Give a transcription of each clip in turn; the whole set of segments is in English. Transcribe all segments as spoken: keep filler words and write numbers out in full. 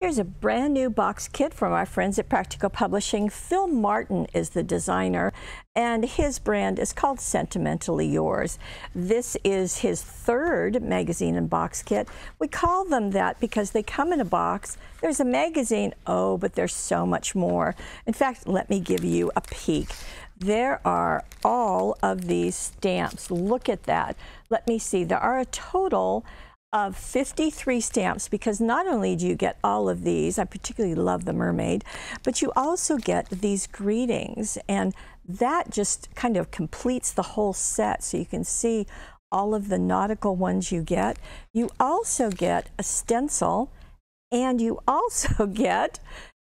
Here's a brand new box kit from our friends at Practical Publishing. Phil Martin is the designer, and his brand is called Sentimentally Yours. This is his third magazine and box kit. We call them that because they come in a box. There's a magazine, oh, but there's so much more. In fact, let me give you a peek. There are all of these stamps. Look at that. Let me see. There are a total of fifty-three stamps, because not only do you get all of these, I particularly love the mermaid, but you also get these greetings, and that just kind of completes the whole set. So you can see all of the nautical ones you get. You also get a stencil, and you also get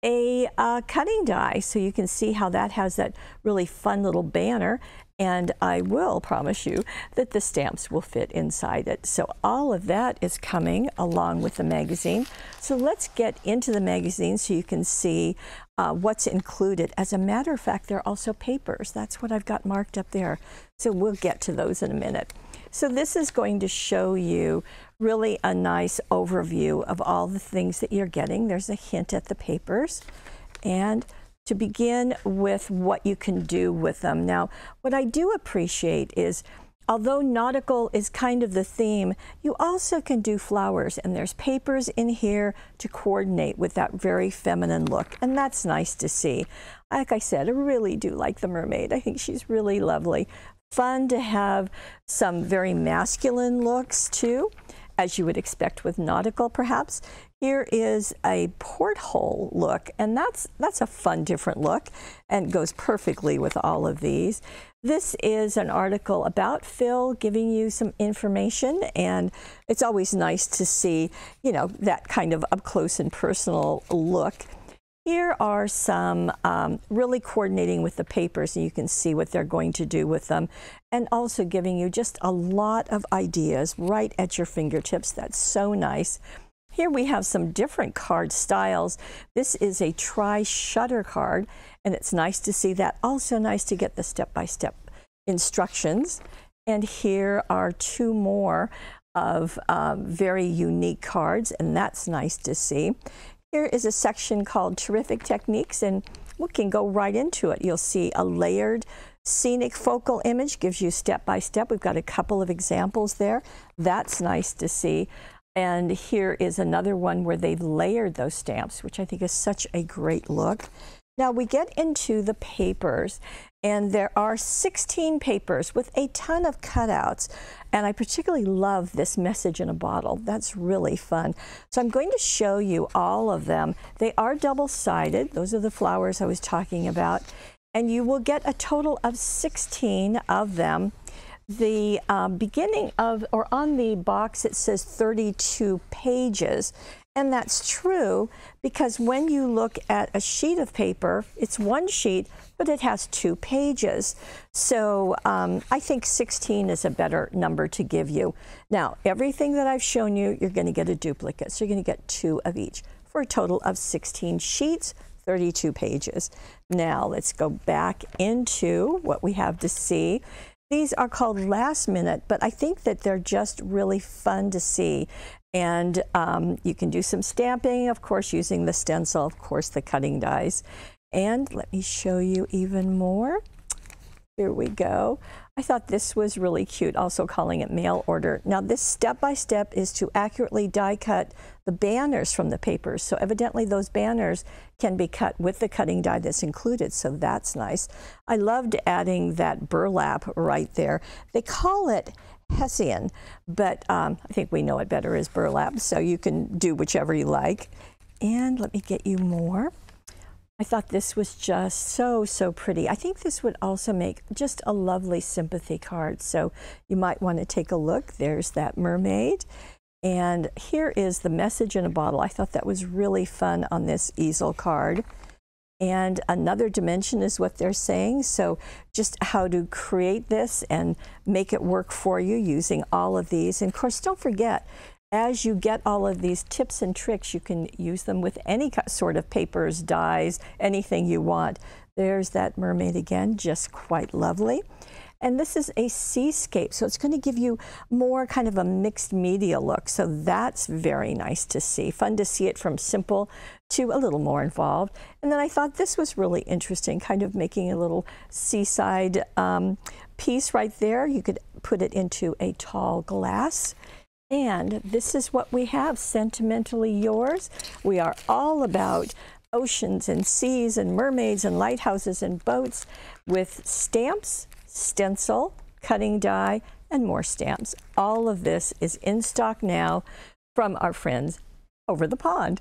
a uh, cutting die, so you can see how that has that really fun little banner. And I will promise you that the stamps will fit inside it. So all of that is coming along with the magazine. So let's get into the magazine so you can see uh, what's included. As a matter of fact, there are also papers. That's what I've got marked up there. So we'll get to those in a minute. So this is going to show you really a nice overview of all the things that you're getting. There's a hint at the papers. And to begin with, what you can do with them. Now, what I do appreciate is, although nautical is kind of the theme, you also can do flowers, and there's papers in here to coordinate with that very feminine look, and that's nice to see. Like I said, I really do like the mermaid. I think she's really lovely. Fun to have some very masculine looks too, as you would expect with nautical, perhaps. Here is a porthole look, and that's that's a fun, different look, and goes perfectly with all of these. This is an article about Phil, giving you some information, and it's always nice to see, you know, that kind of up close and personal look. Here are some um, really coordinating with the papers, and you can see what they're going to do with them, and also giving you just a lot of ideas right at your fingertips. That's so nice. Here we have some different card styles. This is a tri-shutter card, and it's nice to see that. Also nice to get the step-by-step instructions. And here are two more of um, very unique cards, and that's nice to see. Here is a section called Terrific Techniques, and we can go right into it. You'll see a layered scenic focal image, gives you step by step. We've got a couple of examples there. That's nice to see. And here is another one where they've layered those stamps, which I think is such a great look. Now we get into the papers, and there are sixteen papers with a ton of cutouts, and I particularly love this message in a bottle. That's really fun. So I'm going to show you all of them. They are double-sided. Those are the flowers I was talking about, and you will get a total of sixteen of them. The uh, beginning of, or on the box, it says thirty-two pages. And that's true, because when you look at a sheet of paper, it's one sheet, but it has two pages. So um, I think sixteen is a better number to give you. Now, everything that I've shown you, you're going to get a duplicate. So you're going to get two of each for a total of sixteen sheets, thirty-two pages. Now let's go back into what we have to see. These are called last minute, but I think that they're just really fun to see. And um, you can do some stamping, of course, using the stencil, of course, the cutting dies. And let me show you even more. Here we go. I thought this was really cute, also calling it mail order. Now this step-by-step is to accurately die cut the banners from the papers. So evidently those banners can be cut with the cutting die that's included, so that's nice. I loved adding that burlap right there. They call it Hessian, but um, I think we know it better as burlap, so you can do whichever you like. And let me get you more. I thought this was just so, so pretty. I think this would also make just a lovely sympathy card. So you might want to take a look. There's that mermaid. And here is the message in a bottle. I thought that was really fun on this easel card. And another dimension is what they're saying. So just how to create this and make it work for you using all of these. And of course, don't forget, as you get all of these tips and tricks, you can use them with any sort of papers, dyes, anything you want. There's that mermaid again, just quite lovely. And this is a seascape, so it's going to give you more kind of a mixed media look. So that's very nice to see. Fun to see it from simple to a little more involved. And then I thought this was really interesting, kind of making a little seaside um, piece right there. You could put it into a tall glass. And this is what we have, Sentimentally Yours. We are all about oceans and seas and mermaids and lighthouses and boats, with stamps, stencil, cutting die, and more stamps. All of this is in stock now from our friends over the pond.